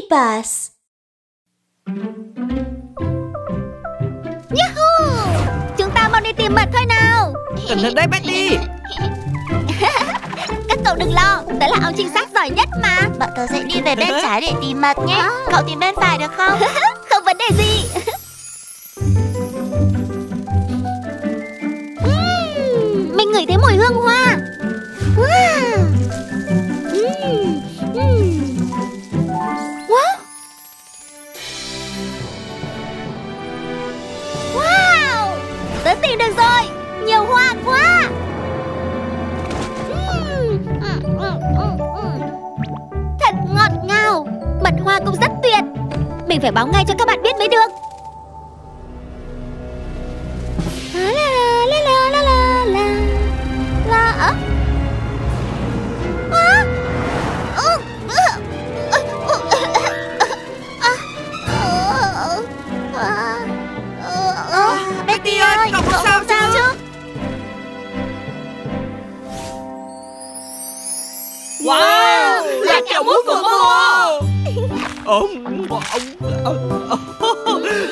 bus. Yahoo! Chúng ta mau đi tìm mật thôi nào. Cẩn thận đấy, Betty. Các cậu đừng lo, tớ là ông trinh sát giỏi nhất mà. Bọn tớ sẽ đi về bên trái để tìm mật nhé. Cậu tìm bên phải được không? Không vấn đề gì. Mình ngửi thấy mùi hương hoa. Wow. Wow, tớ tìm được rồi, nhiều hoa quá. Thật ngọt ngào, mật hoa cũng rất tuyệt. Mình phải báo ngay cho các bạn biết mới được. Betty ơi, cậu không sao chứ? Wow, là kẹo mút của cô.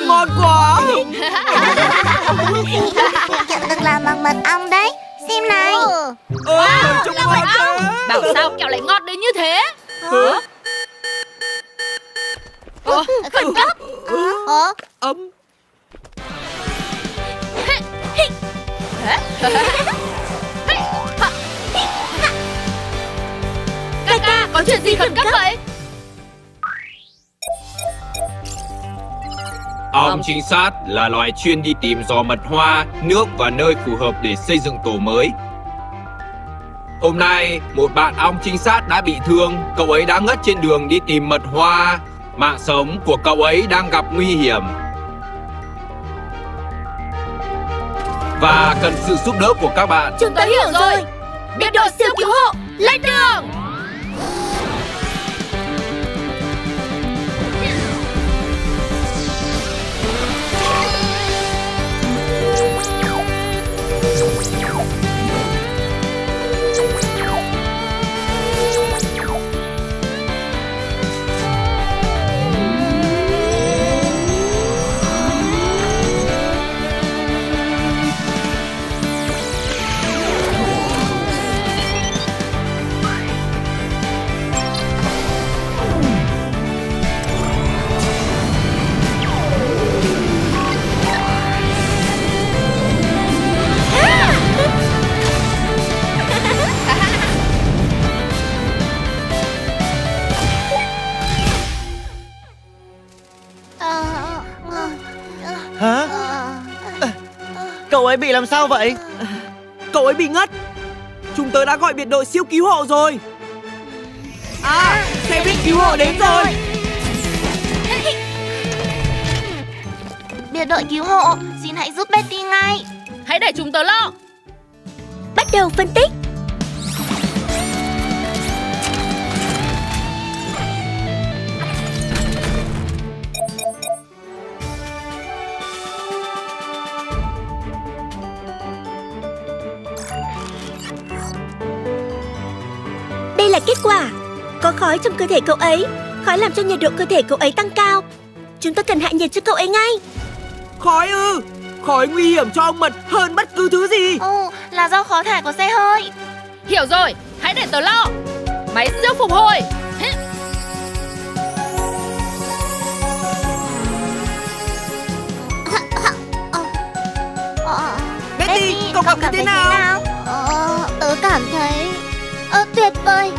Ngon quá. Kẹo được làm bằng mật ong đấy. Xem này. Wow, là mật ong. Bảo sao kẹo lại ngọt đến như thế? Hả? Khẩn cấp. Ca ca, có chuyện gì khẩn cấp vậy? Ong trinh sát là loài chuyên đi tìm dò mật hoa, nước và nơi phù hợp để xây dựng tổ mới. Hôm nay, một bạn ong trinh sát đã bị thương. Cậu ấy đã ngất trên đường đi tìm mật hoa. Mạng sống của cậu ấy đang gặp nguy hiểm và cần sự giúp đỡ của các bạn. Chúng tôi hiểu rồi. Biệt đội siêu cứu hộ lên đường. Cậu ấy bị làm sao vậy? Cậu ấy bị ngất. Chúng tớ đã gọi biệt đội siêu cứu hộ rồi. À, xe buýt cứu hộ đến rồi. Biệt đội cứu hộ, xin hãy giúp Betty ngay. Hãy để chúng tớ lo. Bắt đầu phân tích. Là kết quả. Có khói trong cơ thể cậu ấy. Khói làm cho nhiệt độ cơ thể cậu ấy tăng cao. Chúng ta cần hạ nhiệt cho cậu ấy ngay. Khói ư? Khói nguy hiểm cho ong mật hơn bất cứ thứ gì. Ồ, là do khó thải của xe hơi. Hiểu rồi, hãy để tớ lo. Máy siêu phục hồi. Betty, cậu cảm thấy thế nào? Tớ cảm thấy tuyệt vời.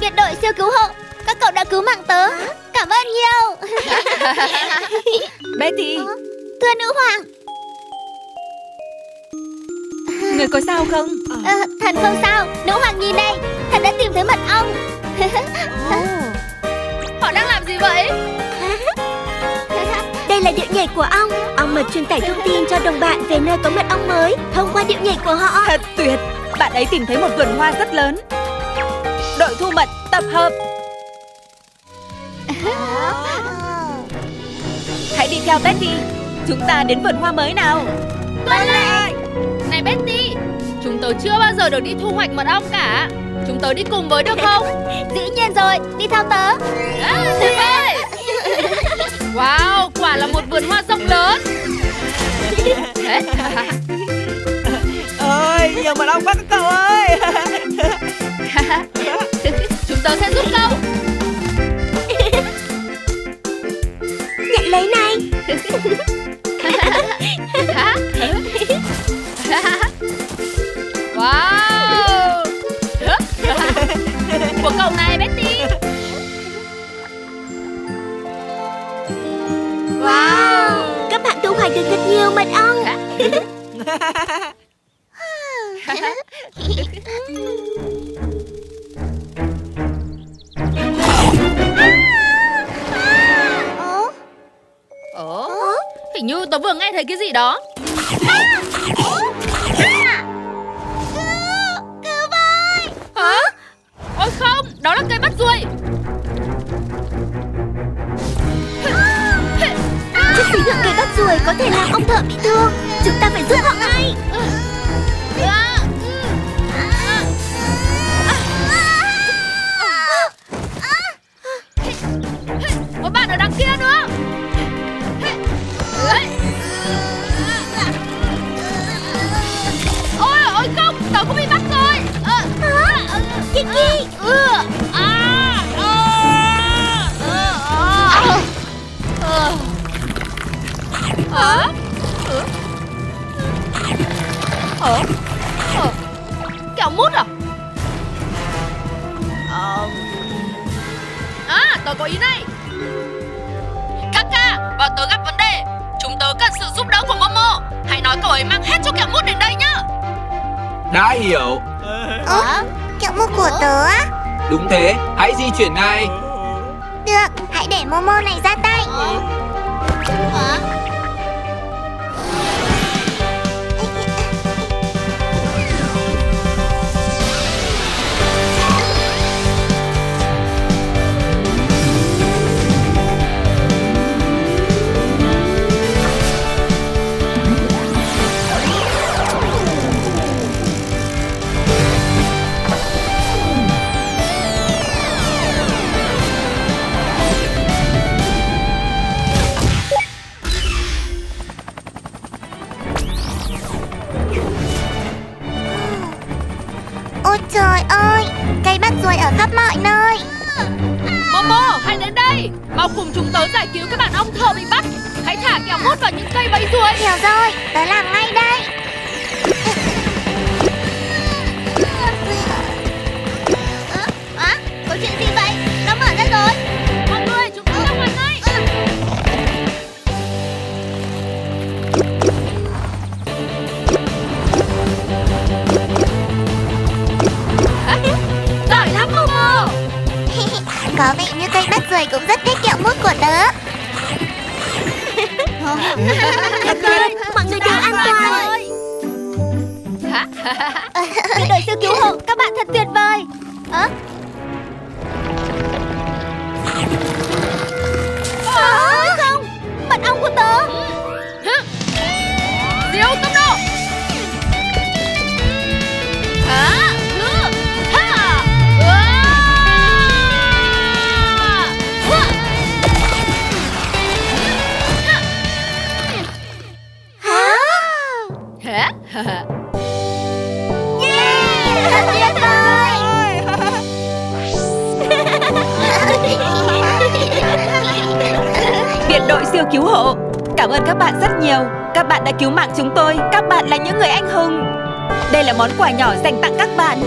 Biệt đội siêu cứu hộ, các cậu đã cứu mạng tớ. Cảm ơn nhiều. Betty. Thưa nữ hoàng. Người có sao không? Thần không sao. Nữ hoàng nhìn đây, thần đã tìm thấy mật ong. Họ đang làm gì vậy? Đây là điệu nhảy của ong. Ong mật truyền tải thông tin cho đồng bạn về nơi có mật ong mới thông qua điệu nhảy của họ. Thật tuyệt. Bạn ấy tìm thấy một vườn hoa rất lớn. Đội thu mật tập hợp. Hãy đi theo Betty. Chúng ta đến vườn hoa mới nào. Tuân lệnh. Này Betty, chúng tớ chưa bao giờ được đi thu hoạch mật ong cả. Chúng tớ đi cùng với được không? Dĩ nhiên rồi, đi theo tớ. vườn hoa rộng lớn. Ôi, nhiều mật ong quá các cậu ơi. Chúng tôi sẽ giúp cậu. Nhận lấy này. Wow. Của cậu này Betty. Wow. Các bạn thu hoạch được thật nhiều mật ong. Hình như tớ vừa nghe thấy cái gì đó. Cứu với. Hả? Ôi không, đó là cây bắt ruồi. Chất xỉ lượng cây bắt ruồi có thể làm ông thợ bị thương. Chúng ta phải giúp họ ngay. Có bạn ở đằng kia nữa. Ôi, ôi không, tớ cũng bị bắt rồi. Kiki. Kẹo mút à? À, tớ có ý này. Kaka, bọn tớ gặp vấn đề. Chúng tớ cần sự giúp đỡ của Momo. Hãy nói cậu ấy mang hết cho kẹo mút đến đây nhá. Đã hiểu. Kẹo mút của tớ á? Đúng thế, hãy di chuyển ngay. Được, hãy để Momo này ra tay. Trời ơi, cây bắt ruồi ở khắp mọi nơi. Momo, hãy đến đây. Mau cùng chúng tớ giải cứu các bạn ong thợ bị bắt. Hãy thả kẹo mút vào những cây bẫy ruồi. Hiểu rồi, tớ làm ngay đây. Có chuyện gì vậy? Nó mở ra rồi. Mọi người, chúng tớ ra ngoài ngay. Có vẻ như cây bắt ruồi cũng rất thích kẹo mút của tớ. Mọi người đều an toàn. Biên đội siêu cứu hộ, các bạn thật tuyệt vời. Không, mật ong của tớ. Điều tốc độ. Biệt đội siêu cứu hộ, cảm ơn các bạn rất nhiều. Các bạn đã cứu mạng chúng tôi. Các bạn là những người anh hùng. Đây là món quà nhỏ dành tặng các bạn.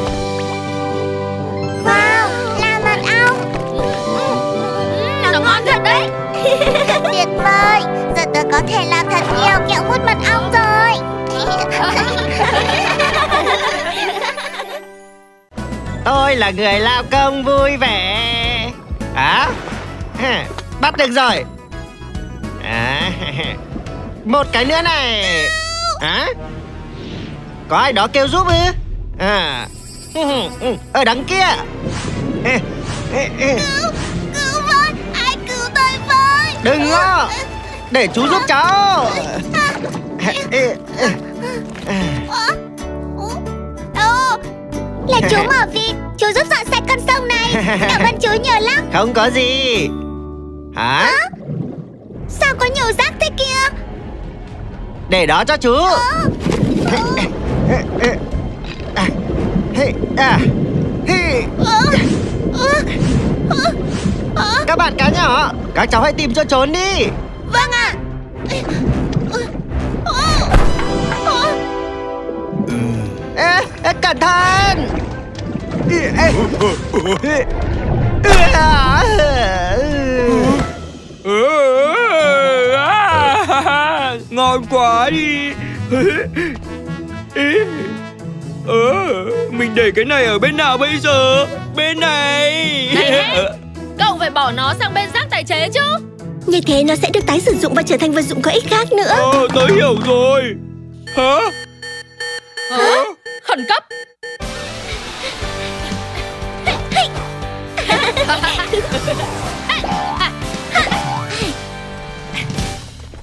Wow, là mật ong. Nó ngon thật đấy. Tuyệt vời, giờ tôi có thể làm thật nhiều kẹo mút mật ong rồi. Tôi là người lao công vui vẻ. Bắt được rồi. Một cái nữa này. Có ai đó kêu giúp ư? Ở đằng kia. Cứu, cứu với. Ai cứu tôi với. Đừng lo, để chú giúp cháu. Là chú Mỏ Vịt. Chú giúp dọn sạch con sông này. Cảm ơn chú nhiều lắm. Không có gì. Sao có nhiều rác thế kia? Để đó cho chú. Các bạn cá nhỏ, các cháu hãy tìm cho trốn đi. Vâng ạ. Cẩn thận. Ngon quá đi. Mình để cái này ở bên nào bây giờ? Bên này. Này, cậu không phải bỏ nó sang bên rác tái chế chứ. Như thế nó sẽ được tái sử dụng và trở thành vật dụng có ích khác nữa. Tôi hiểu rồi. Hả? Hả? Khẩn cấp.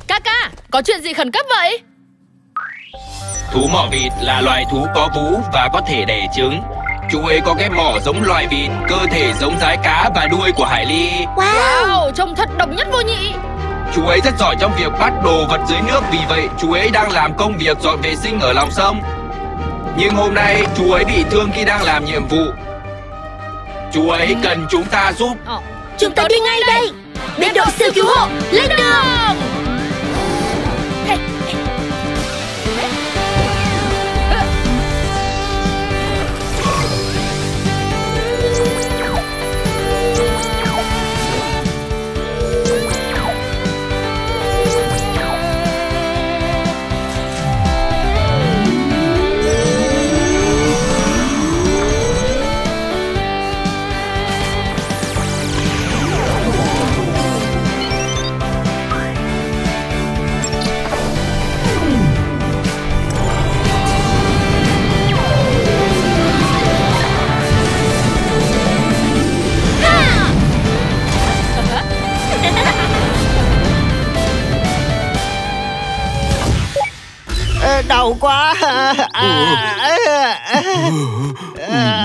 Kaka, có chuyện gì khẩn cấp vậy? Thú mỏ vịt là loài thú có vú và có thể đẻ trứng. Chú ấy có cái mỏ giống loài vịt, cơ thể giống dái cá và đuôi của hải ly. Wow, trông thật độc nhất vô nhị. Chú ấy rất giỏi trong việc bắt đồ vật dưới nước, vì vậy chú ấy đang làm công việc dọn vệ sinh ở lòng sông. Nhưng hôm nay chú ấy bị thương khi đang làm nhiệm vụ. Chú ấy cần chúng ta giúp. Chúng ta đi ngay đây. Biệt đội siêu cứu hộ lên đường. Đau quá.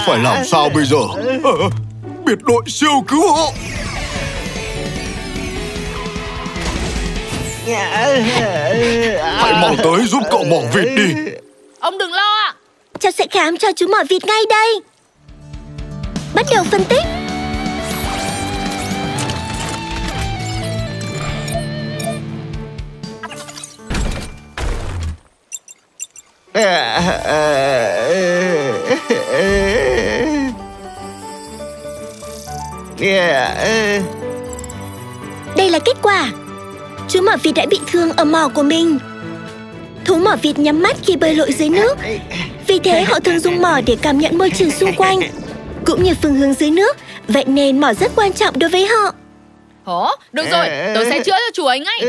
Phải làm sao bây giờ? Biệt đội siêu cứu hộ. Hãy mau tới giúp cậu mỏ vịt đi. Ông đừng lo ạ. Cháu sẽ khám cho chú mỏ vịt ngay đây. Bắt đầu phân tích. Đây là kết quả. Chú mỏ vịt đã bị thương ở mỏ của mình. Thú mỏ vịt nhắm mắt khi bơi lội dưới nước. Vì thế họ thường dùng mỏ để cảm nhận môi trường xung quanh cũng như phương hướng dưới nước. Vậy nên mỏ rất quan trọng đối với họ. Được rồi, tôi sẽ chữa cho chú ấy ngay.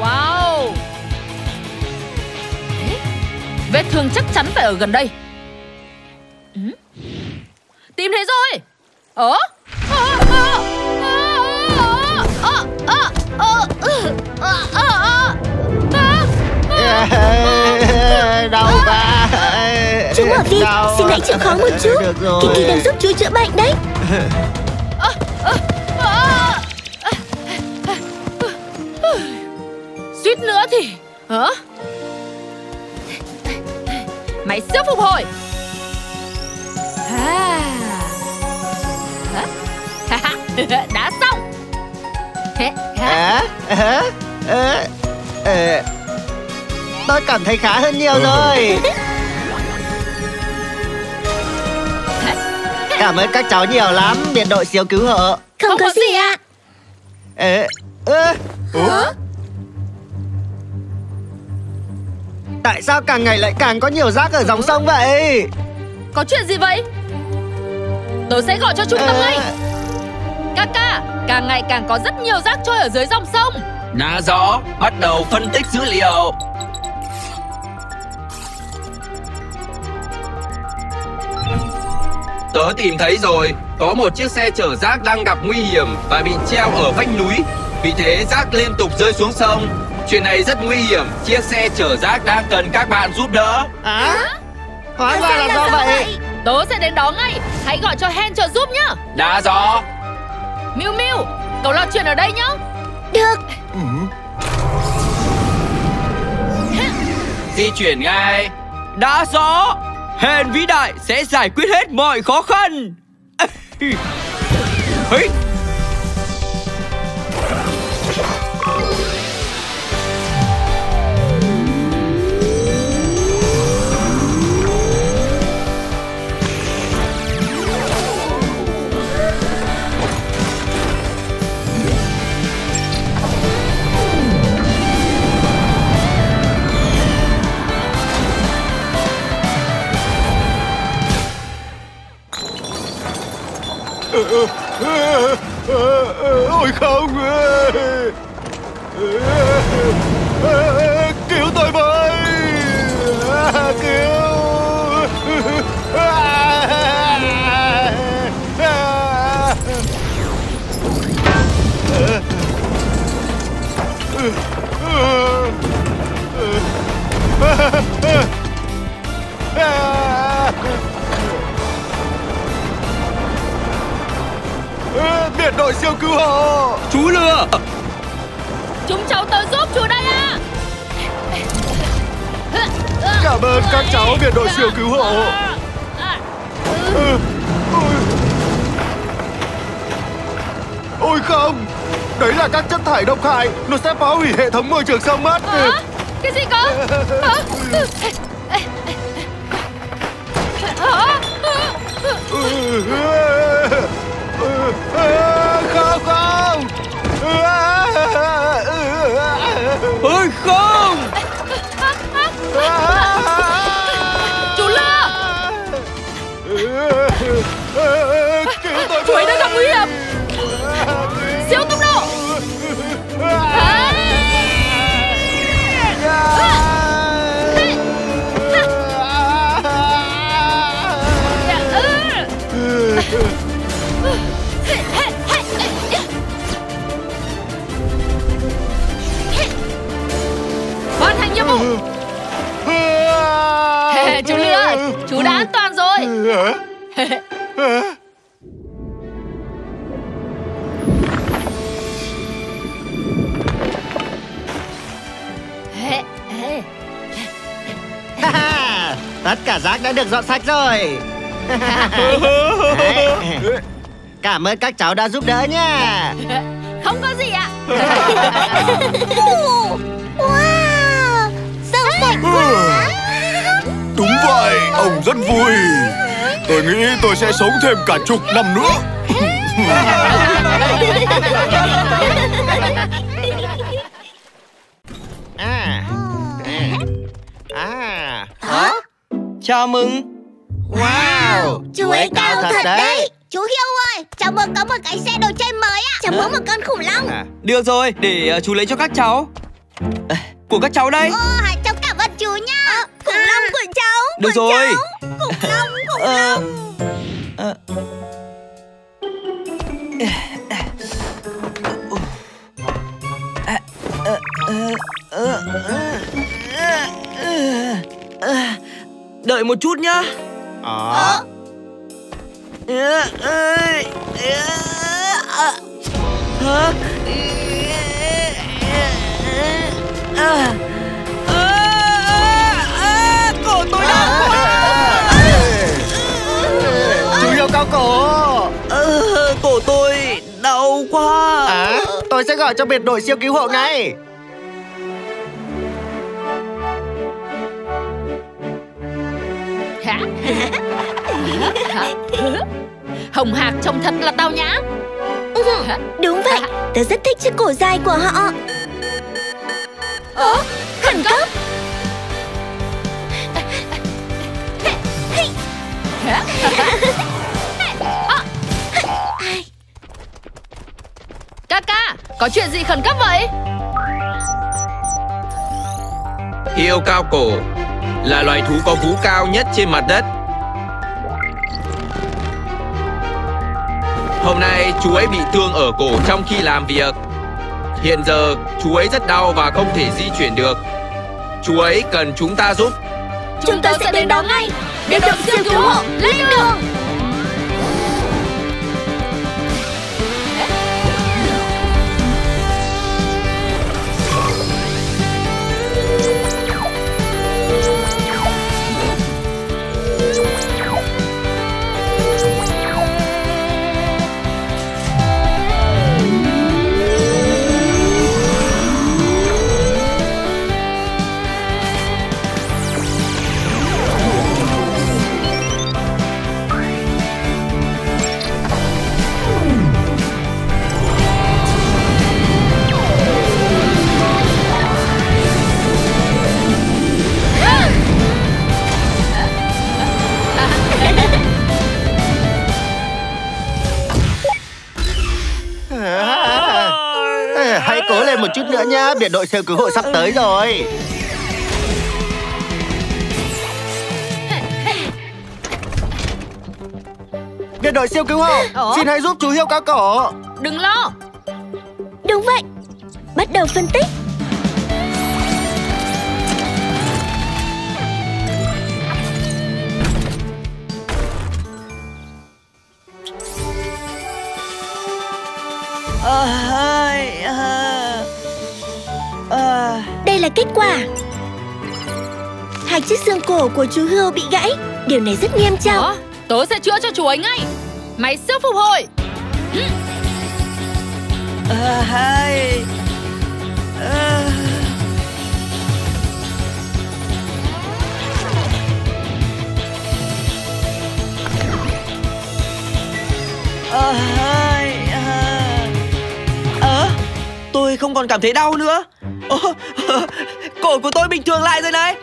Wow, vết thương chắc chắn phải ở gần đây. Tìm thấy rồi. Đau quá. Chú mỏ vịt, xin hãy chịu khó một chút. Kiki đang giúp chú chữa bệnh đấy. Suýt nữa thì mày sắp phục hồi. Đã xong. Tôi cảm thấy khá hơn nhiều rồi. Cảm ơn các cháu nhiều lắm, biệt đội siêu cứu hộ. Không có gì ạ. Tại sao càng ngày lại càng có nhiều rác ở dòng sông vậy? Có chuyện gì vậy? Tôi sẽ gọi cho trung tâm ngay. Kaka, càng ngày càng có rất nhiều rác trôi ở dưới dòng sông. Đã rõ, bắt đầu phân tích dữ liệu. Tớ tìm thấy rồi, có một chiếc xe chở rác đang gặp nguy hiểm và bị treo ở vách núi. Vì thế rác liên tục rơi xuống sông. Chuyện này rất nguy hiểm. Chiếc xe chở rác đang cần các bạn giúp đỡ. Hóa ra là do vậy. Tớ sẽ đến đó ngay. Hãy gọi cho Hen trợ giúp nhá. Đã rõ. Miu Miu, cậu lo chuyện ở đây nhá. Được. Di chuyển ngay. Đã rõ. Hen vĩ đại sẽ giải quyết hết mọi khó khăn. Ôi không, cứu tôi với, cứu. Biệt đội siêu cứu hộ. Chú lừa. Chúng cháu tới giúp chú đây ạ. Cảm ơn các cháu biệt đội siêu cứu hộ. Ôi không. Đấy là các chất thải độc hại. Nó sẽ phá hủy hệ thống môi trường sông mất. Cái gì cơ? Không, không. Ôi không. Chú Lơ. Chú ấy đang gặp nguy hiểm. Siêu tốc độ. Hoàn thành nhiệm vụ. Chú Lừa, chú đã an toàn rồi. Tất cả rác đã được dọn sạch rồi. Cảm ơn các cháu đã giúp đỡ nha. Không có gì ạ. Wow, sâu sạch quá. Đúng vậy, ông rất vui. Tôi nghĩ tôi sẽ sống thêm cả chục năm nữa. Chào mừng. Wow, chú ấy cao thật đấy. Chú Hiêu ơi, cháu muốn có một cái xe đồ chơi mới ạ. Cháu muốn một con khủng long. Được rồi, để chú lấy cho các cháu. Của các cháu đây. Cháu cảm ơn chú nha. Khủng long của cháu. Được của rồi cháu. Khủng long, khủng long. Đợi một chút nhá. Cổ tôi đau quá. Chú Hiêu cao cổ. Cổ tôi đau quá. Tôi sẽ gọi cho biệt đội siêu cứu hộ ngay. Hồng Hạc trông thật là tao nhã. Đúng vậy, tớ rất thích chiếc cổ dài của họ. Khẩn cấp. Kaka, có chuyện gì khẩn cấp vậy? Hiêu cao cổ là loài thú có vú cao nhất trên mặt đất. Hôm nay chú ấy bị thương ở cổ trong khi làm việc. Hiện giờ chú ấy rất đau và không thể di chuyển được. Chú ấy cần chúng ta giúp. Chúng ta sẽ đến đó ngay. Điều động siêu cứu hộ lên đường. Một chút nữa nhá, biệt đội siêu cứu hộ sắp tới rồi. Biệt đội siêu cứu hộ, xin hãy giúp chú hươu cao cổ. Đừng lo. Đúng vậy, bắt đầu phân tích. Đây là kết quả. Hai chiếc xương cổ của chú hươu bị gãy. Điều này rất nghiêm trọng. Tớ sẽ chữa cho chú ấy ngay. Máy siêu phục hồi. Tôi không còn cảm thấy đau nữa. Cổ của tôi bình thường lại rồi này.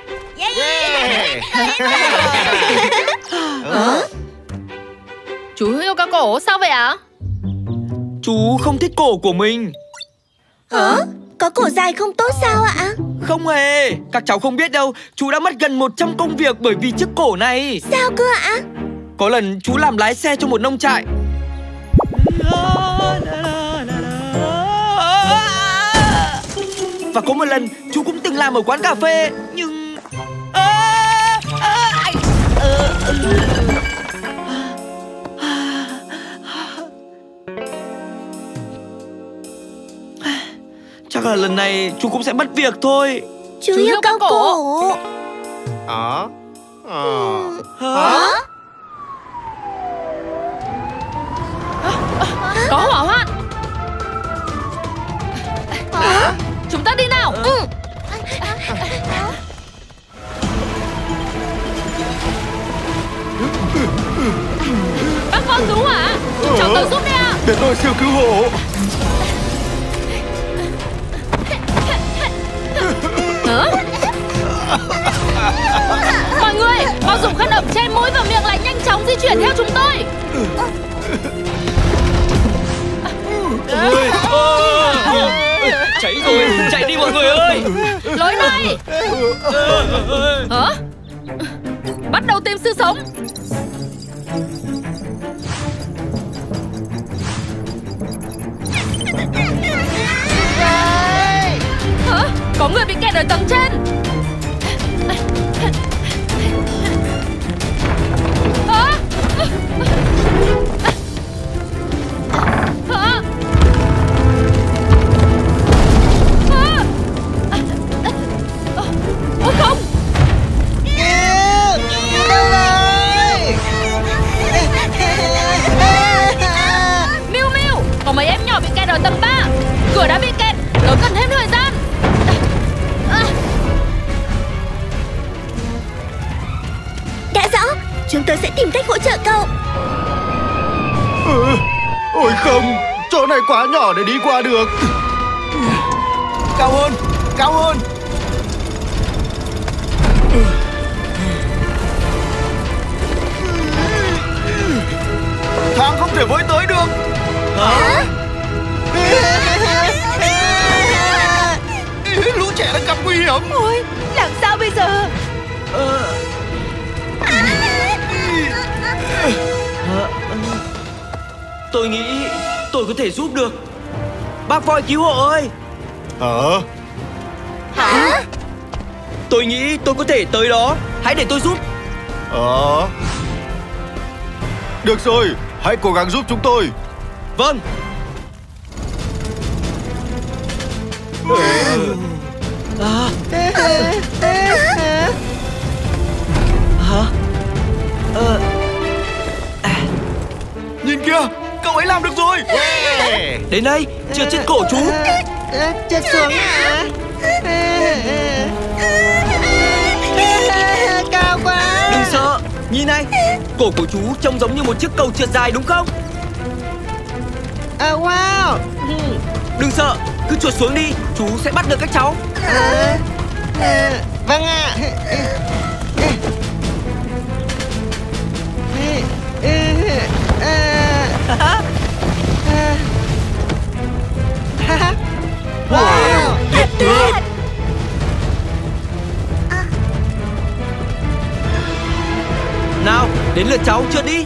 Chú hươu cao cổ sao vậy ạ? Chú không thích cổ của mình. Có cổ dài không tốt sao ạ? Không hề. Các cháu không biết đâu. Chú đã mất gần 100 công việc bởi vì chiếc cổ này. Sao cơ ạ? Có lần chú làm lái xe cho một nông trại. Và có một lần chú cũng từng làm ở quán cà phê. Nhưng... chắc là lần này chú cũng sẽ mất việc thôi. Chú hươu cao cổ. Có hỏa hoạn. Chúng ta đi nào. Bác con cứu hả? Cháu tự giúp đi ạ. Để tôi siêu cứu hộ. Mọi người, mau dùng khăn ẩm che mũi và miệng lại, nhanh chóng di chuyển theo chúng tôi. Cháy rồi, chạy đi mọi người ơi. Lối này. Bắt đầu tìm sự sống. Có người bị kẹt ở tầng trên. Chúng tôi sẽ tìm cách hỗ trợ cậu. Ôi không, chỗ này quá nhỏ để đi qua được. Cao hơn, cao hơn. Thang không thể với tới được. Lũ trẻ đang gặp nguy hiểm. Ôi, làm sao bây giờ? Tôi nghĩ tôi có thể giúp được. Bác voi cứu hộ ơi, Hả? Tôi nghĩ tôi có thể tới đó. Hãy để tôi giúp. Được rồi, hãy cố gắng giúp chúng tôi. Vâng. Nhìn kìa, cậu ấy làm được rồi. Đến đây, trượt trên cổ chú. Trượt xuống hả? Cao quá. Đừng sợ, nhìn này. Cổ của chú trông giống như một chiếc cầu trượt dài đúng không? Wow. Đừng sợ, cứ trượt xuống đi, chú sẽ bắt được các cháu. Vâng ạ. Wow, thật tuyệt. Nào, đến lượt cháu trượt đi.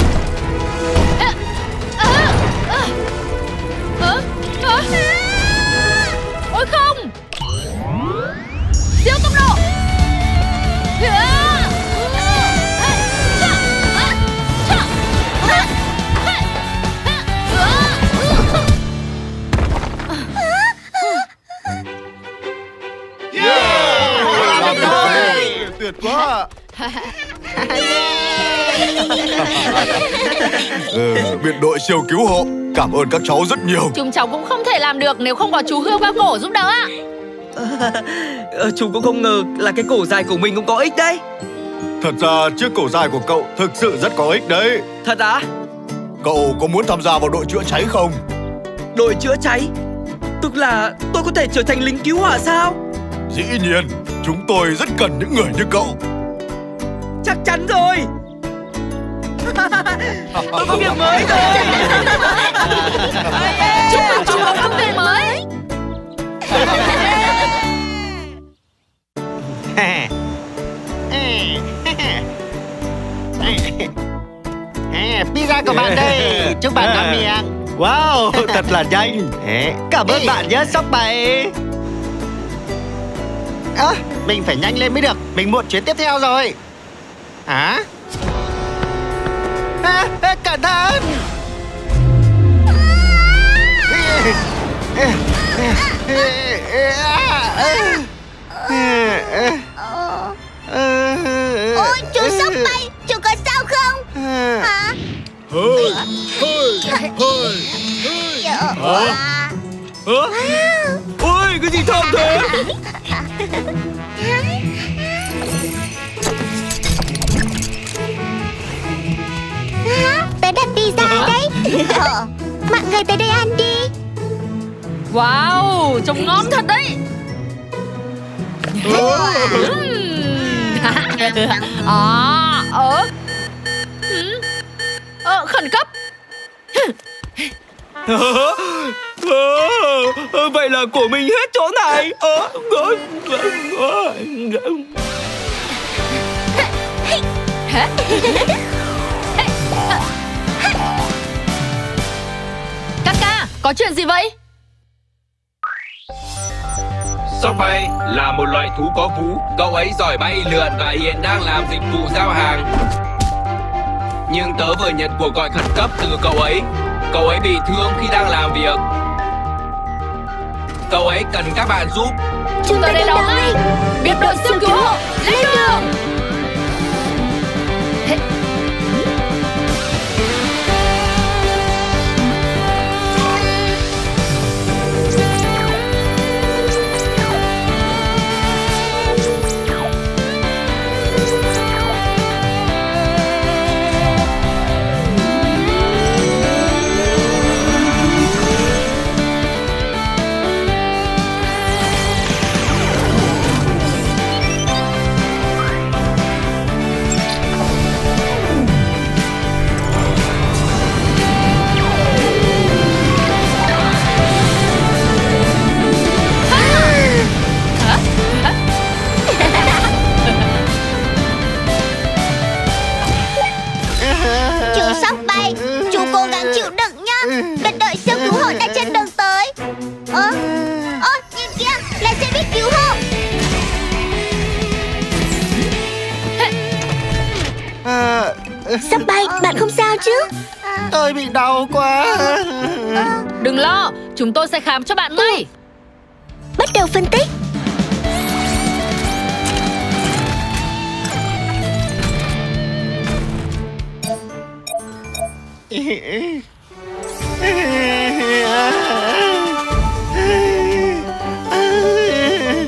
Ôi không, siêu tốc độ. Tuyệt quá. Biệt đội siêu cứu hộ, cảm ơn các cháu rất nhiều. Chúng cháu cũng không thể làm được nếu không có chú Hươu Ba Cổ giúp đỡ ạ. Chú cũng không ngờ là cái cổ dài của mình cũng có ích đấy. Thật ra chiếc cổ dài của cậu thực sự rất có ích đấy. Thật á? Cậu có muốn tham gia vào đội chữa cháy không? Đội chữa cháy? Tức là tôi có thể trở thành lính cứu hỏa sao? Dĩ nhiên, chúng tôi rất cần những người như cậu. Chắc chắn rồi. Tôi có việc mới rồi. Chúc mừng chú có công việc mới. Pizza của bạn đây. Chúc bạn ngon miệng. Wow, thật là nhanh. Cảm ơn bạn nhé, Sóc Bảy. Mình phải nhanh lên mới được, mình muộn chuyến tiếp theo rồi. Cẩn thận. Ôi chú Sóc Bay, chú có sao không? Hả? Ôi cái gì thơm thế? Tớ đặt pizza đấy. Mọi người tới đây ăn đi. Wow, trông ngon thật đấy. Khẩn cấp. Vậy là của mình hết chỗ này. Các ca, có chuyện gì vậy? Sóc Bay là một loại thú có vú. Cậu ấy giỏi bay lượn và hiện đang làm dịch vụ giao hàng. Nhưng tớ vừa nhận cuộc gọi khẩn cấp từ cậu ấy. Cậu ấy bị thương khi đang làm việc. Cậu ấy cần các bạn giúp. Chúng ta đến đó ngay. Biệt đội siêu cứu hộ lên đường. Sắp bay, bạn không sao chứ? Tôi bị đau quá. Đừng lo, chúng tôi sẽ khám cho bạn ngay. Bắt đầu phân tích.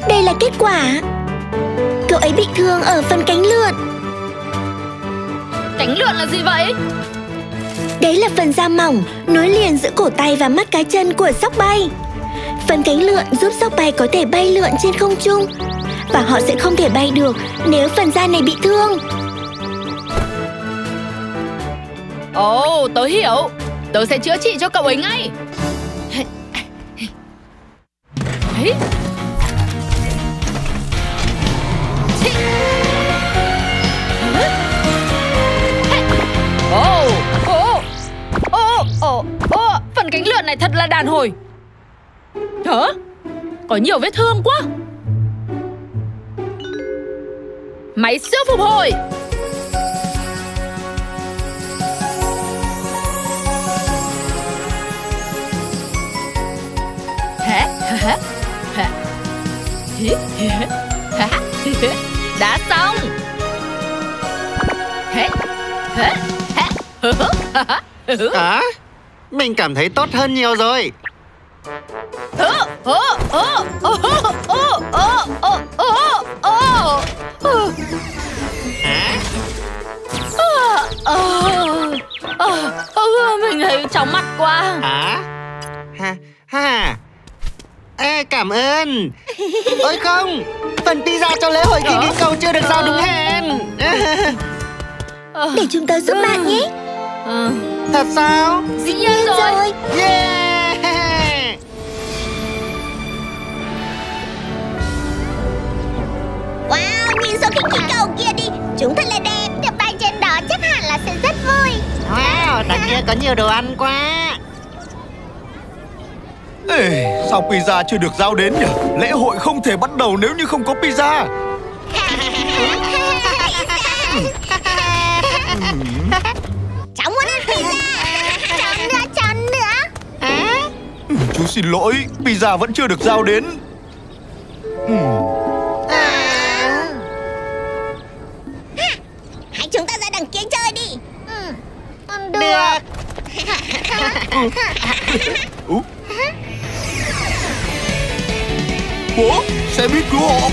Đây là kết quả. Cậu ấy bị thương ở phần cánh lượn. Cánh lượn là gì vậy? Đấy là phần da mỏng nối liền giữa cổ tay và mắt cá chân của sóc bay. Phần cánh lượn giúp sóc bay có thể bay lượn trên không trung, và họ sẽ không thể bay được nếu phần da này bị thương. Ồ, tớ hiểu. Tớ sẽ chữa trị cho cậu ấy ngay. Phần cánh lượn này thật là đàn hồi. Hả? Có nhiều vết thương quá. Máy siêu phục hồi. Đã xong. Hả? Mình cảm thấy tốt hơn nhiều rồi. Mình thấy chóng mặt quá. Cảm ơn. Ôi không, phần pizza cho lễ hội Kiki cầu chưa được giao đúng hẹn. Để chúng tôi giúp bạn nhé. Thật sao? Dĩ nhiên rồi. Yeah. Wow, nhìn số Kiki cầu kia đi. Chúng thật là đẹp. Được bay trên đó chắc hẳn là sẽ rất vui. Wow, đằng kia có nhiều đồ ăn quá. Ê, sao pizza chưa được giao đến nhỉ? Lễ hội không thể bắt đầu nếu như không có pizza. Cháu muốn ăn pizza. Cháu nữa. Chú xin lỗi, pizza vẫn chưa được giao đến. Hãy chúng ta ra đằng kia chơi đi. Được. Ủa, xe buýt cứu hộ.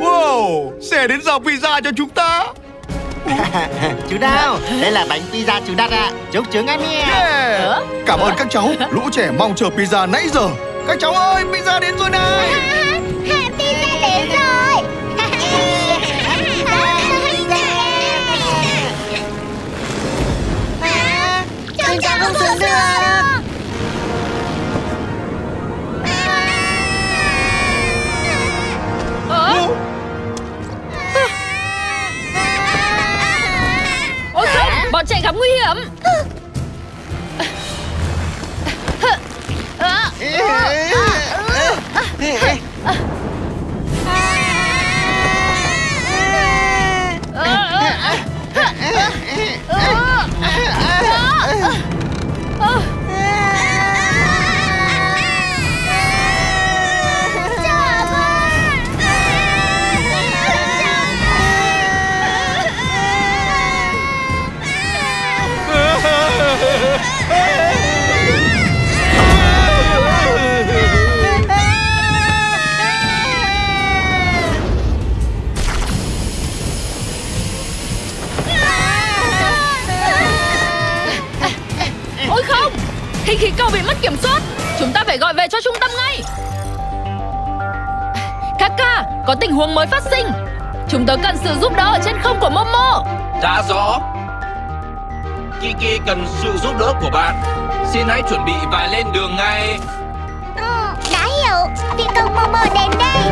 Wow, xe đến giao pizza cho chúng ta. Chú Đao, đây là bánh pizza chú đặt ạ. Chúc chú ăn nhé. Cảm ơn các cháu, lũ trẻ mong chờ pizza nãy giờ. Các cháu ơi, pizza đến rồi này. Pizza đến rồi. Ôi không, bọn trẻ gặp nguy hiểm. Khi khí cầu bị mất kiểm soát, chúng ta phải gọi về cho trung tâm ngay. Kaka, có tình huống mới phát sinh. Chúng tớ cần sự giúp đỡ ở trên không của Momo. Đã rõ. Kiki cần sự giúp đỡ của bạn. Xin hãy chuẩn bị và lên đường ngay. Đã hiểu. Phi công Momo đến đây.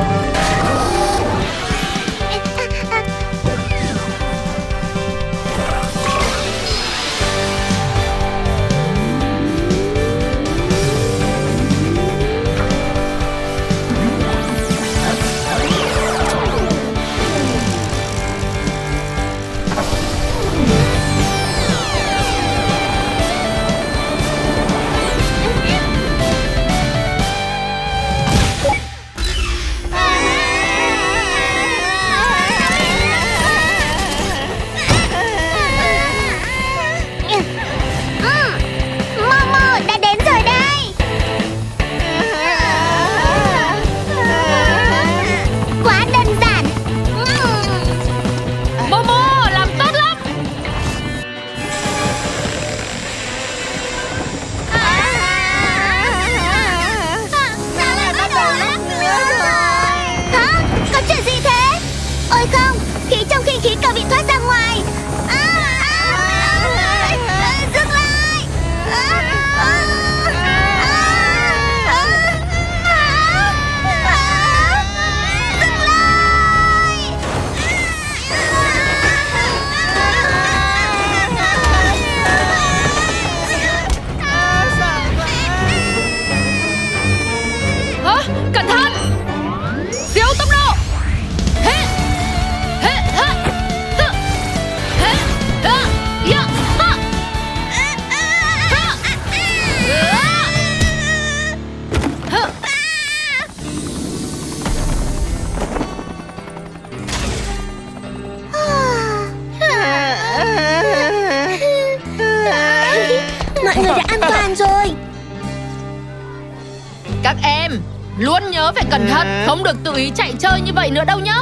các em luôn nhớ phải cẩn thận, không được tự ý chạy chơi như vậy nữa đâu nhá.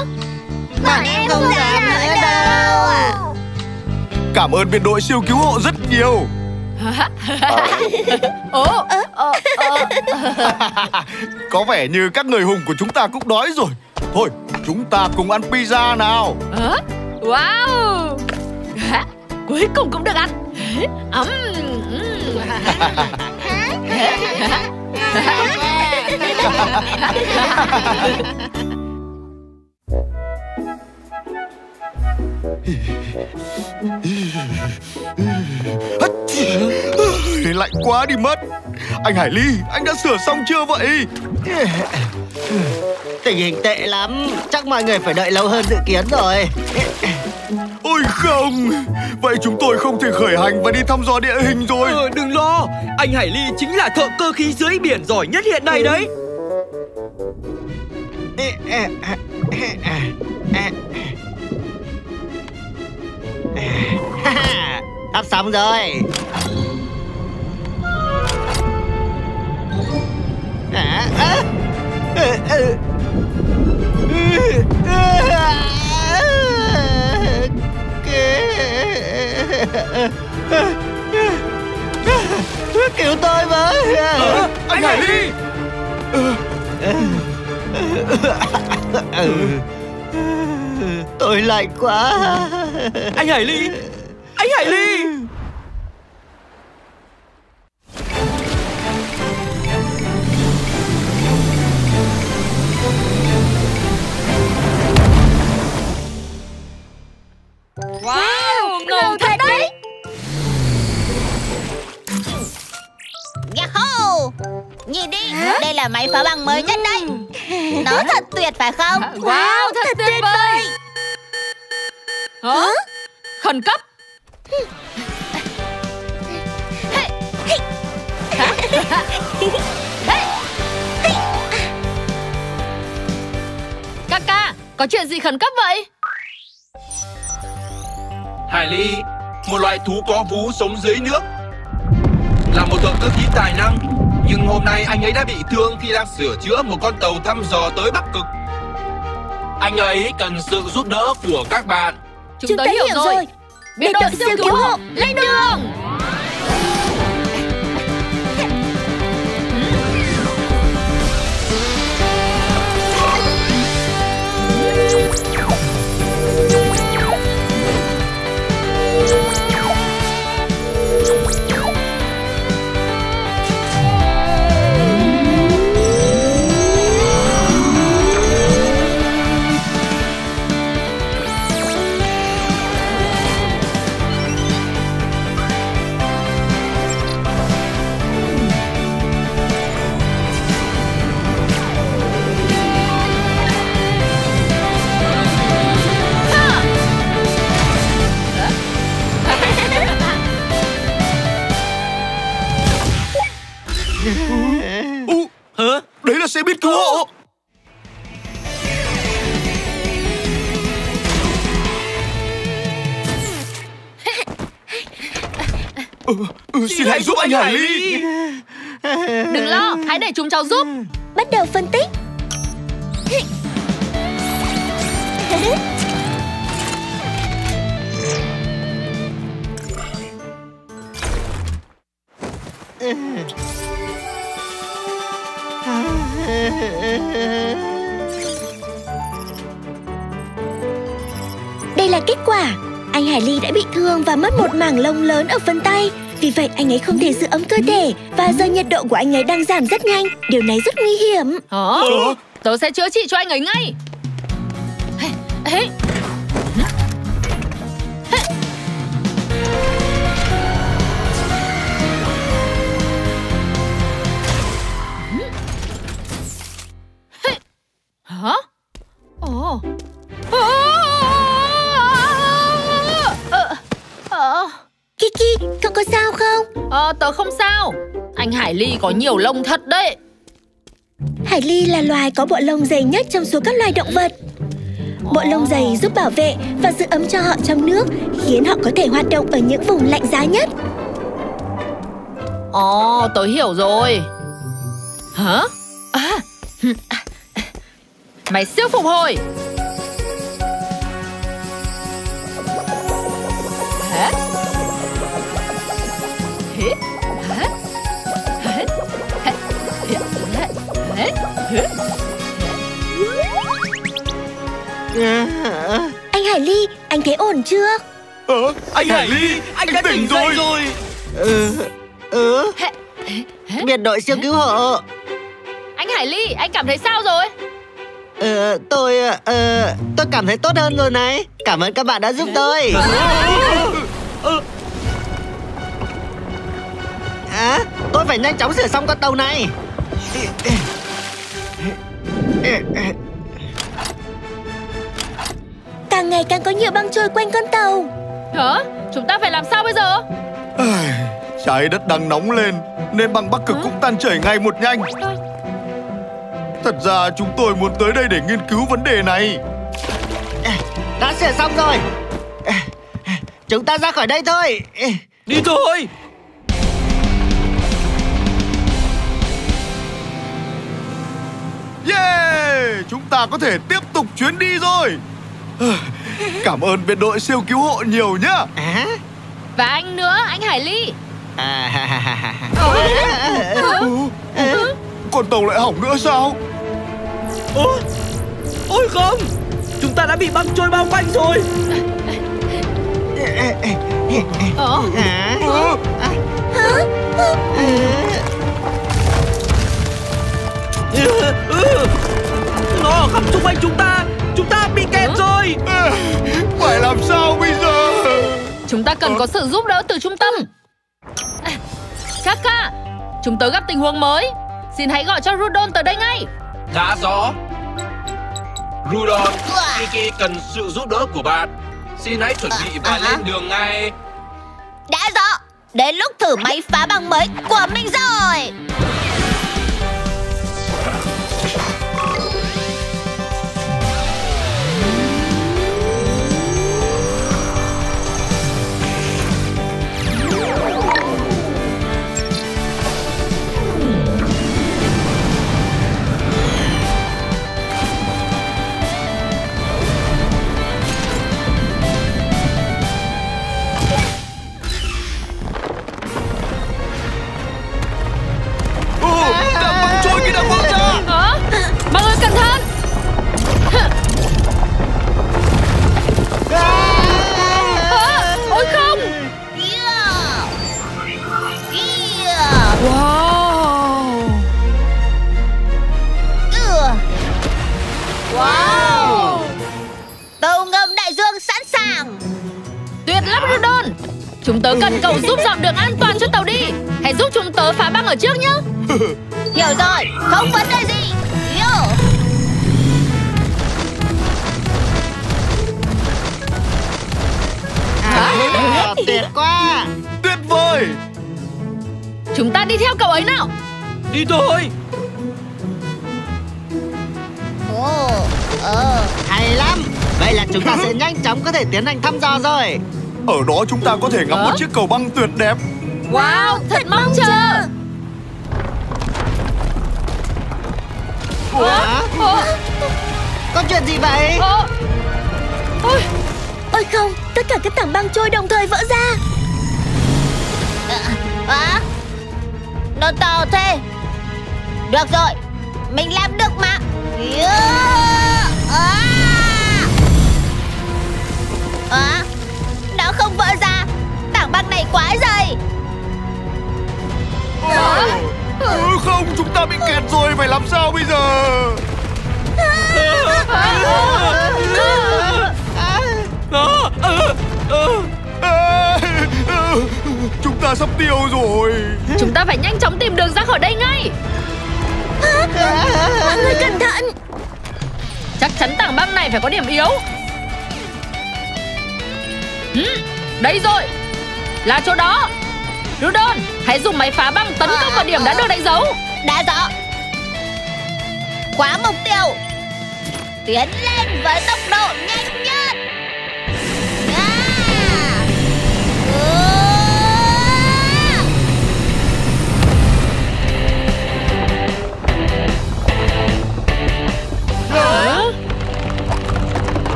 Bọn em không dám nữa đâu. Cảm ơn biên đội siêu cứu hộ rất nhiều. Có vẻ như các người hùng của chúng ta cũng đói rồi. Thôi, chúng ta cùng ăn pizza nào. Wow, cuối cùng cũng được ăn. Lạnh quá đi mất. Anh Hải Ly, anh đã sửa xong chưa vậy? Tình hình tệ lắm, chắc mọi người phải đợi lâu hơn dự kiến rồi. Ôi không, vậy chúng tôi không thể khởi hành và đi thăm dò địa hình rồi. Đừng lo, anh Hải Ly chính là thợ cơ khí dưới biển giỏi nhất hiện nay đấy. Sắp xong rồi. Cứu tôi với. Anh Hải Ly. Tôi lạnh quá. Anh Hải Ly. Anh Hải Ly. Wow, ngầu thật đấy. Yahoo! Nhìn đi, đây là máy phá băng mới nhất đấy. Nó thật tuyệt phải không? Wow, thật tuyệt vời. Khẩn cấp. Kaka, có chuyện gì khẩn cấp vậy? Hải Ly, một loại thú có vú sống dưới nước, là một thợ cơ khí tài năng. Nhưng hôm nay anh ấy đã bị thương khi đang sửa chữa một con tàu thăm dò tới Bắc Cực. Anh ấy cần sự giúp đỡ của các bạn. Chúng ta hiểu rồi. Biệt đội siêu cứu hộ lên đường. Đấy là xe buýt cứu hộ. Xin hãy giúp anh Hải Ly. Đừng lo, hãy để chúng cháu giúp. Bắt đầu phân tích. Đây là kết quả. Anh Hải Ly đã bị thương và mất một mảng lông lớn ở phần tay. Vì vậy anh ấy không thể giữ ấm cơ thể. Và giờ nhiệt độ của anh ấy đang giảm rất nhanh. Điều này rất nguy hiểm. Tớ sẽ chữa trị cho anh ấy ngay. Kiki, cậu có sao không? Tớ không sao. Anh Hải Ly có nhiều lông thật đấy. Hải Ly là loài có bộ lông dày nhất trong số các loài động vật. Bộ lông dày giúp bảo vệ và giữ ấm cho họ trong nước, khiến họ có thể hoạt động ở những vùng lạnh giá nhất. Tớ hiểu rồi. Mày siêu phục hồi. Hả? Anh Hải Ly, anh thấy ổn chưa? Anh Hải Ly, anh đã tỉnh rồi. Biệt đội siêu cứu hộ. Anh Hải Ly, anh cảm thấy sao rồi? Tôi cảm thấy tốt hơn rồi này. Cảm ơn các bạn đã giúp tôi. Tôi phải nhanh chóng sửa xong con tàu này. Càng ngày càng có nhiều băng trôi quanh con tàu. Hả? Chúng ta phải làm sao bây giờ? Trái đất đang nóng lên nên băng Bắc Cực cũng tan chảy ngày một nhanh. Thật ra chúng tôi muốn tới đây để nghiên cứu vấn đề này. Đã sửa xong rồi. Chúng ta ra khỏi đây thôi. Đi thôi. Yeah! Chúng ta có thể tiếp tục chuyến đi rồi. Cảm ơn biệt đội siêu cứu hộ nhiều nhá. Và anh nữa, anh Hải Ly. Con tàu lại hỏng nữa sao? Ôi không, chúng ta đã bị băng trôi bao quanh rồi. Nó khắp xung quanh chúng ta bị kẹt rồi. Phải làm sao bây giờ? Chúng ta cần có sự giúp đỡ từ trung tâm. Kaka, chúng tớ gặp tình huống mới. Xin hãy gọi cho Rudolph tới đây ngay. Đã rõ. Rudolph, Kiki cần sự giúp đỡ của bạn. Xin hãy chuẩn bị và lên đường ngay. Đã rõ. Đến lúc thử máy phá băng mới của mình rồi. Chúng tớ cần cậu giúp dọn đường an toàn cho tàu đi. Hãy giúp chúng tớ phá băng ở trước nhé. Hiểu rồi, không vấn đề gì. Tuyệt quá. Tuyệt vời. Chúng ta đi theo cậu ấy nào. Đi thôi. Hay lắm. Vậy là chúng ta sẽ nhanh chóng có thể tiến hành thăm dò rồi. Ở đó chúng ta có thể ngắm một chiếc cầu băng tuyệt đẹp. Wow, thật mong chờ. Có chuyện gì vậy? Ôi không, tất cả các tảng băng trôi đồng thời vỡ ra. Nó to thế. Được rồi, mình làm được mà. Nó không vỡ ra. Tảng băng này quá dày. Không, chúng ta bị kẹt rồi. Phải làm sao bây giờ? Chúng ta sắp tiêu rồi. Chúng ta phải nhanh chóng tìm đường ra khỏi đây ngay. Mọi người cẩn thận. Chắc chắn tảng băng này phải có điểm yếu. Đấy rồi, là chỗ đó. Rudolph, hãy dùng máy phá băng tấn công vào điểm đã được đánh dấu. Đã rõ. Khóa mục tiêu. Tiến lên với tốc độ nhanh nhất.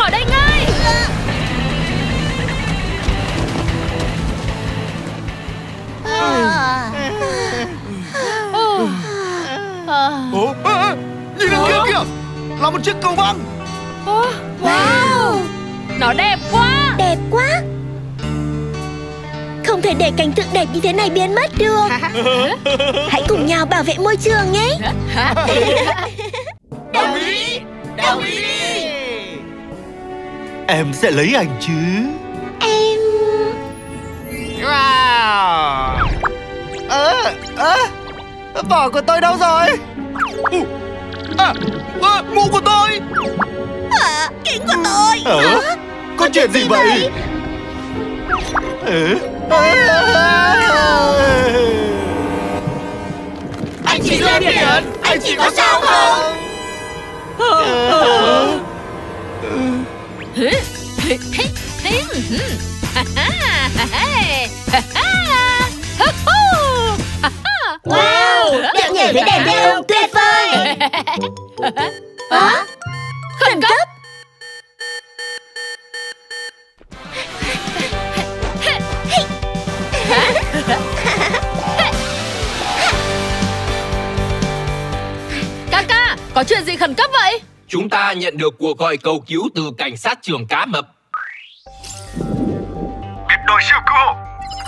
khỏi đây ngay. Ủa, nhìn đằng kia kìa, là một chiếc cầu văng. Wow, nó đẹp quá. Đẹp quá. Không thể để cảnh tượng đẹp như thế này biến mất được. Hãy cùng nhau bảo vệ môi trường nhé. Đồng ý, đồng ý. Em sẽ lấy ảnh chứ. Em... Wow. Vỏ của tôi đâu rồi? Mũ của tôi. Kính của tôi. Có chuyện gì vậy? Anh chị lên biển, anh chị có sao không? Wow, đẹp nhảy với đèn đeo tuyệt vời. Khẩn cấp. Kaka, có chuyện gì khẩn cấp vậy? Chúng ta nhận được cuộc gọi cầu cứu từ cảnh sát trưởng Cá Mập. Biệt đội siêu cứu,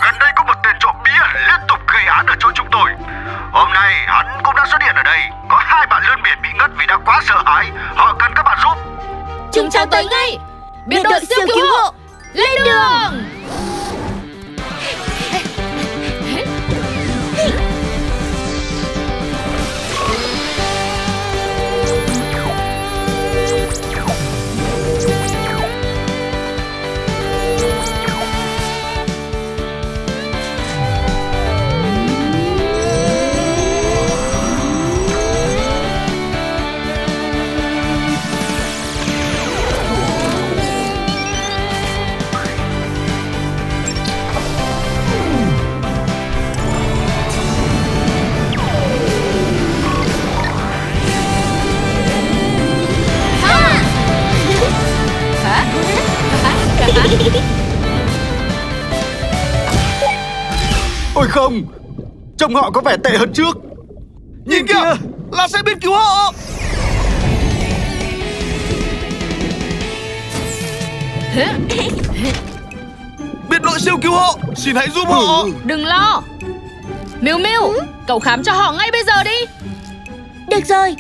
gần đây có một tên trộm bia liên tục gây án ở chỗ chúng tôi. Hôm nay hắn cũng đã xuất hiện ở đây. Có hai bạn lươn biển bị ngất vì đã quá sợ hãi. Họ cần các bạn giúp. Chúng cháu tới ngay. Biệt đội siêu cứu hộ lên đường. Ôi không, trông họ có vẻ tệ hơn trước. Nhìn kìa, là xe bên cứu hộ. Biệt đội siêu cứu hộ, xin hãy giúp họ. Đừng lo Miumiu, cậu khám cho họ ngay bây giờ đi. Được rồi,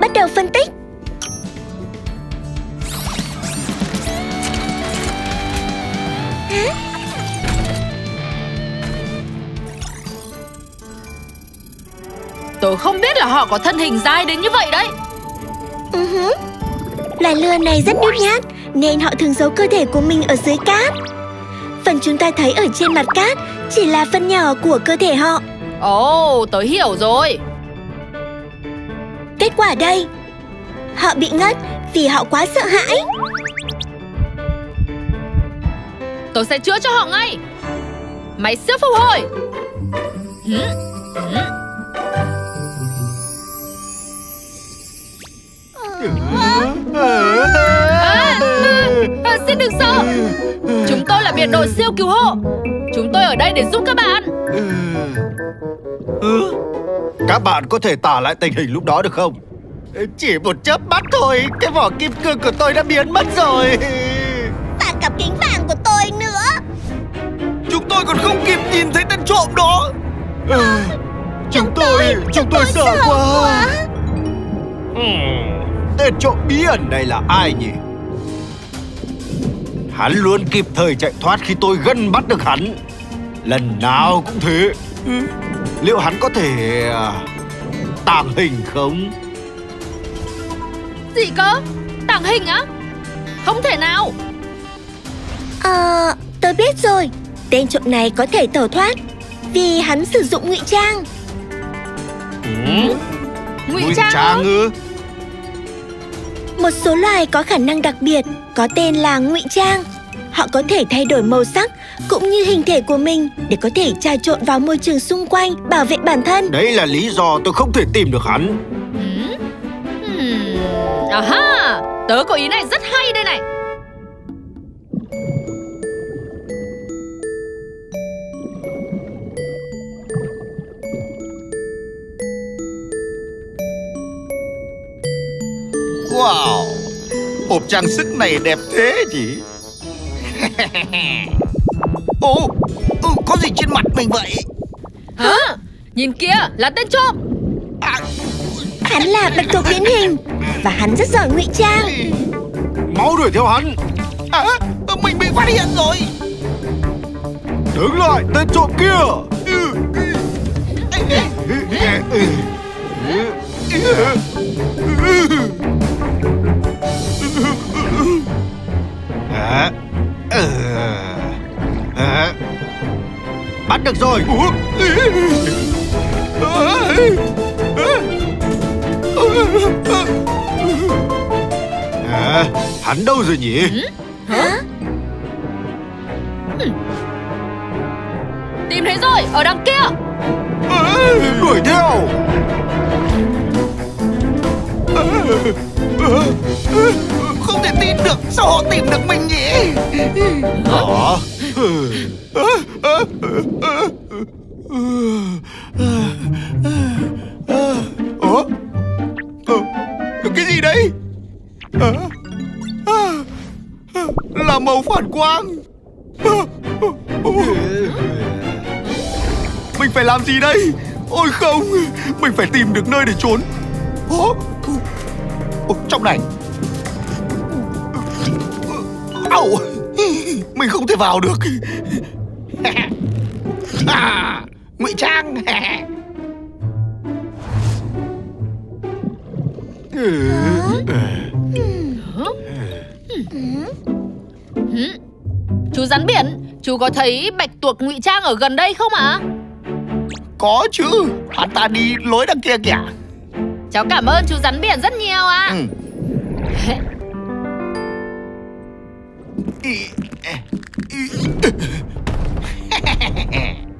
bắt đầu phân tích. Tôi không biết là họ có thân hình dai đến như vậy đấy. Loài lươn này rất nhút nhát, nên họ thường giấu cơ thể của mình ở dưới cát. Phần chúng ta thấy ở trên mặt cát chỉ là phần nhỏ của cơ thể họ. Ồ, tôi hiểu rồi. Kết quả đây, họ bị ngất vì họ quá sợ hãi. Tôi sẽ chữa cho họ ngay. Máy siêu phục hồi. Xin đừng sợ. Chúng tôi là biệt đội siêu cứu hộ. Chúng tôi ở đây để giúp các bạn. Các bạn có thể tả lại tình hình lúc đó được không? Chỉ một chớp mắt thôi, cái vỏ kim cương của tôi đã biến mất rồi. Và cặp kính vàng của tôi nữa. Chúng tôi còn không kịp nhìn thấy tên trộm đó. Chúng tôi sợ quá. Tên trộm bí ẩn này là ai nhỉ? Hắn luôn kịp thời chạy thoát khi tôi gần bắt được hắn. Lần nào cũng thế. Liệu hắn có thể tàng hình không? Gì cơ? Tàng hình á? Không thể nào. Tôi biết rồi. Tên trộm này có thể tẩu thoát vì hắn sử dụng ngụy trang. Ngụy trang ư? Một số loài có khả năng đặc biệt có tên là ngụy trang. Họ có thể thay đổi màu sắc cũng như hình thể của mình để có thể trà trộn vào môi trường xung quanh, bảo vệ bản thân. Đấy là lý do tôi không thể tìm được hắn. Tớ có ý này rất hay đây này. Wow, hộp trang sức này đẹp thế nhỉ. Ồ, có gì trên mặt mình vậy? Hả? Nhìn kia, là tên trộm. Hắn là bạch tuộc biến hình và hắn rất giỏi ngụy trang. Máu đuổi theo hắn. Mình bị phát hiện rồi. Đứng lại, tên trộm kia. Bắt được rồi. Hắn đâu rồi nhỉ? Hả? Tìm thấy rồi, ở đằng kia. Đuổi theo. Không thể tin được, sao họ tìm được mình nhỉ? Hả? Cái gì đấy? Là màu phản quang. Mình phải làm gì đây? Ôi không, mình phải tìm được nơi để trốn. Trong này. Au, mình không thể vào được. Ngụy trang. Chú rắn biển, chú có thấy bạch tuộc ngụy trang ở gần đây không ạ? Có chứ, hắn ta đi lối đằng kia kìa. Cháu cảm ơn chú rắn biển rất nhiều ạ.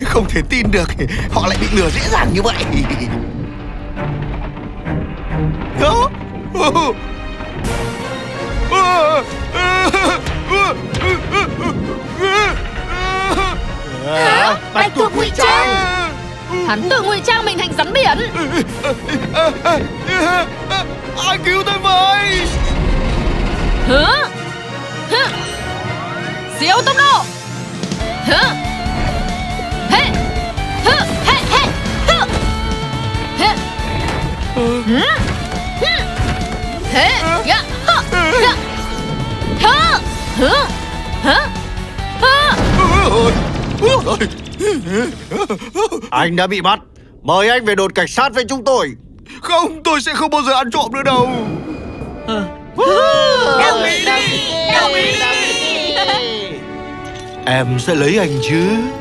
Không thể tin được, họ lại bị lừa dễ dàng như vậy. Bạch tuộc ngụy trang. Hắn tự ngụy trang mình thành rắn biển. Ai cứu tôi với? Hả? Siêu tốc độ. Hả? Anh đã bị bắt. Mời anh về đồn cảnh sát với chúng tôi. Không, tôi sẽ không bao giờ ăn trộm nữa đâu. Đồng ý đi. Em sẽ lấy anh chứ.